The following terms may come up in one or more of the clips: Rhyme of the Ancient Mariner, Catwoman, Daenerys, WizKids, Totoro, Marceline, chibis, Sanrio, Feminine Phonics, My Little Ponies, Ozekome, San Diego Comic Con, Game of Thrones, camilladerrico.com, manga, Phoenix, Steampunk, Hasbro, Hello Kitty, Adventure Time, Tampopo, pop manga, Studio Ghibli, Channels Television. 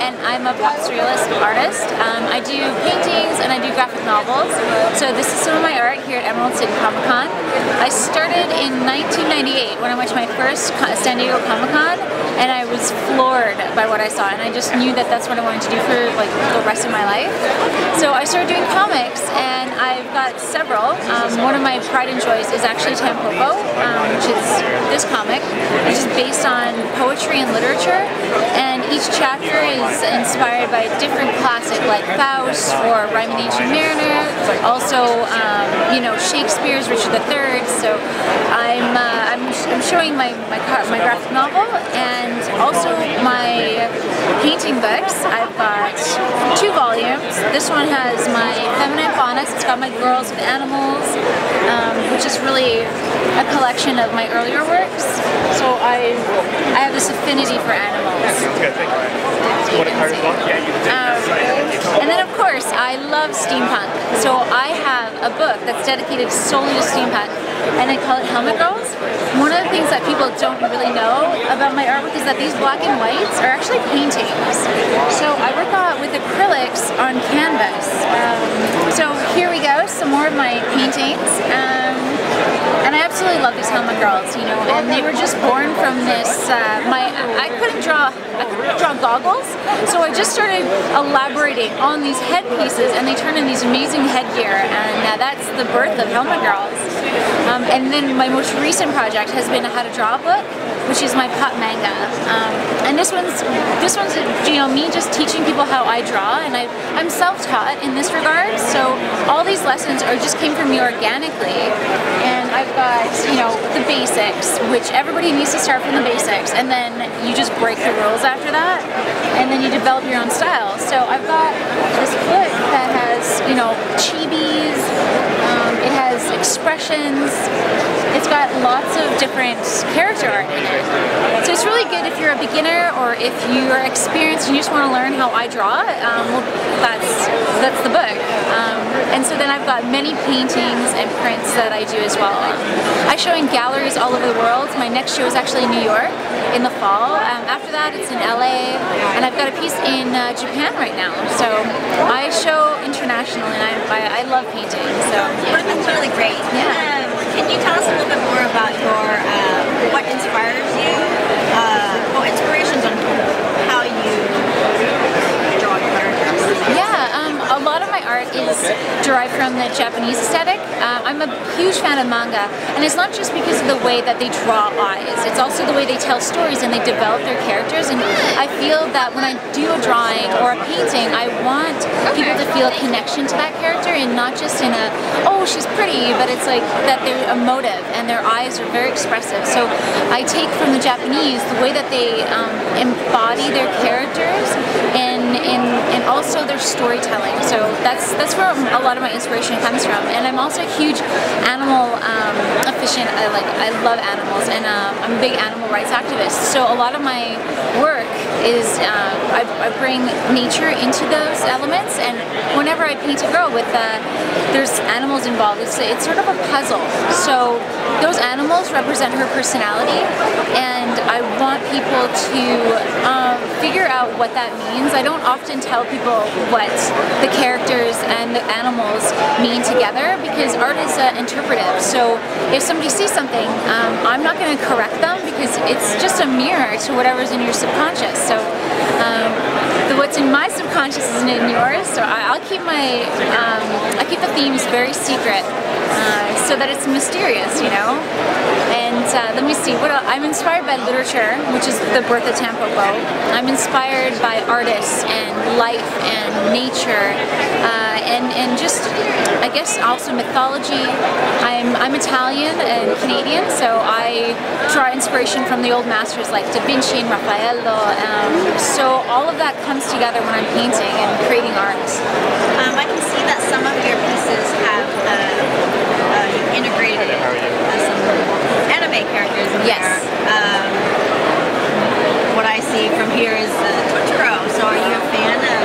and I'm a post-realist artist. I do paintings and I do graphic novels. So this is some of my art here at Emerald City Comic Con. I started in 1998 when I went to my first San Diego Comic Con, and I was floored by what I saw, and I just knew that that's what I wanted to do for like the rest of my life. So I started doing comics, and I've got several. One of my pride and joys is actually Tampopo, which is this comic, which is based on poetry and literature, and each chapter is inspired by a different classic like Faust or Rhyme of the Ancient Mariner, also you know, Shakespeare's Richard the Third. So I'm showing my graphic novel and also my painting books. I've got two volumes. This one has my Feminine Phonics. It's got my Girls with Animals, which is really a collection of my earlier works. So I have this affinity for animals. And then of course I love steampunk, so I have a book that's dedicated solely to steampunk, and I call it Helmet Girls. One of the things that people don't really know about my artwork is that these black and whites are actually paintings. So I work out with acrylics on canvas. So here we go, some more of my paintings. And I absolutely love these Helmet Girls, you know, and they were just born from this, I couldn't draw goggles, so I just started elaborating on these headpieces, and they turn in these amazing headgear, and that's the birth of Helmet Girls. And then my most recent project has been How to Draw a Book, which is my Pop Manga. And this one's, you know, me just teaching people how I draw, and I'm self-taught in this regard, so all these lessons just came from me organically. And I've got, you know, the basics, which everybody needs to start from the basics, and then you just break the rules after that, and then you develop your own style. So I've got this book that has, you know, chibis, it has expressions, it's got lots of different character art in it. So it's really good if you're a beginner or if you're experienced and you just want to learn how I draw, well, that's the book. And so then I've got many paintings and prints that I do as well. I show in galleries all over the world. My next show is actually in New York in the fall. After that it's in LA, and I've got a piece in Japan right now. So I show internationally, and I love painting. So yeah. That's really great. Yeah. Can you tell us a little bit more about your what inspires you? What inspirations on how you draw your characters? Yeah. A lot of my art is derived from the Japanese aesthetic. I'm a huge fan of manga, and it's not just because of the way that they draw eyes, it's also the way they tell stories and they develop their characters, and I feel that when I do a drawing or a painting, I want people to feel a connection to that character, and not just in a, oh, she's pretty, but it's like that they're emotive and their eyes are very expressive. So I take from the Japanese the way that they embody their characters and also their storytelling. So that's where a lot of my inspiration comes from. And I'm also a huge animal aficionado. I love animals, and I'm a big animal rights activist. So a lot of my work is I bring nature into those elements. And whenever I paint a girl with there's animals involved, it's sort of a puzzle. So those animals represent her personality, and I want people to figure out what that means. I don't often tell people what the characters and the animals mean together, because art is interpretive. So if somebody sees something, I'm not going to correct them, because it's just a mirror to whatever's in your subconscious. So what's in my subconscious isn't in yours. So I'll keep my I keep the themes very secret, so that it's mysterious, you know. And let me see, what else? I'm inspired by literature, which is the birth of Tampopo. I'm inspired by artists and life and nature, and just, I guess, also mythology. I'm Italian and Canadian, so I draw inspiration from the old masters like Da Vinci and Raffaello. So all of that comes together when I'm painting and creating art. I can see that some of your pieces have integrated some anime characters in there. What I see from here is Totoro. So are you a fan of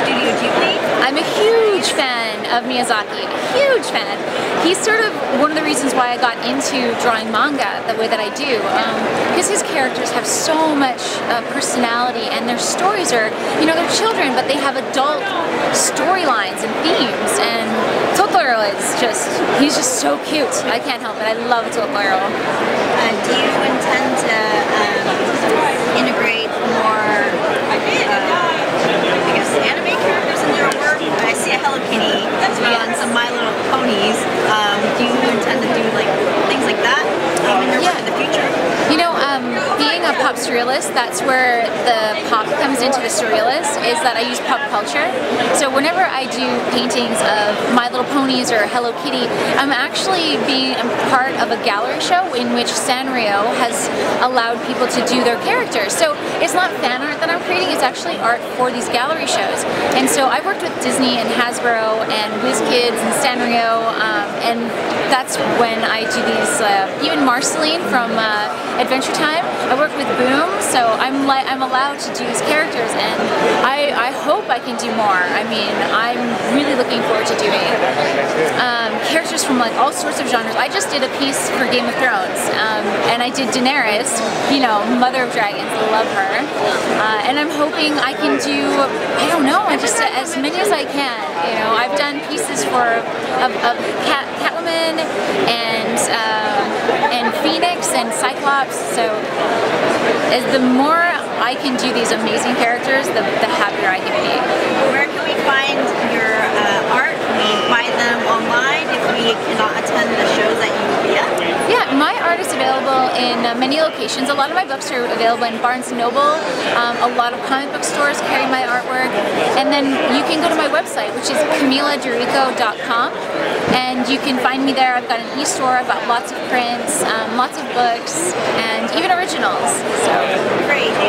Studio Ghibli? I'm a huge fan of Miyazaki. Huge fan. he's sort of one of the reasons why I got into drawing manga the way that I do, because his characters have so much personality, and their stories are, you know, they're children, but they have adult storylines and themes, and Totoro is just, he's just so cute. I can't help it. I love Totoro. Do you intend to integrate more, I guess, anime characters in your work? I see a Hello Kitty and some My Little Ponies. Do you intend to do like things like that in your work in the future? You know, being a pop surrealist, that's where the pop comes into the surrealist, is that I use pop culture. So whenever I do paintings of My Little Ponies or Hello Kitty, I'm actually being part of a gallery show in which Sanrio has allowed people to do their characters. So it's not fan art that I'm creating, it's actually art for these gallery shows. And so I've worked with Disney and Hasbro and WizKids and Sanrio, and that's when I do these, even Marceline from Adventure Time, I work with Boom, so I'm allowed to do these characters, and I hope I can do more. I mean, I'm really looking forward to doing characters from like all sorts of genres. I just did a piece for Game of Thrones, and I did Daenerys, you know, Mother of Dragons, I love her, and I'm hoping I can do, I don't know, just as many as I can. You know, I've done pieces for of Catwoman and Phoenix and Cyclops, so as the more I can do these amazing characters, the happier I can be. Where can we find your art? Can we buy them online if we cannot attend the shows that you will be at? Yeah, my art is available in many locations. A lot of my books are available in Barnes & Noble. A lot of comic book stores carry my artwork. And then you can go to my website, which is camilladerrico.com. And you can find me there. I've got an e-store, I've got lots of prints, lots of books, and even originals. So. Great.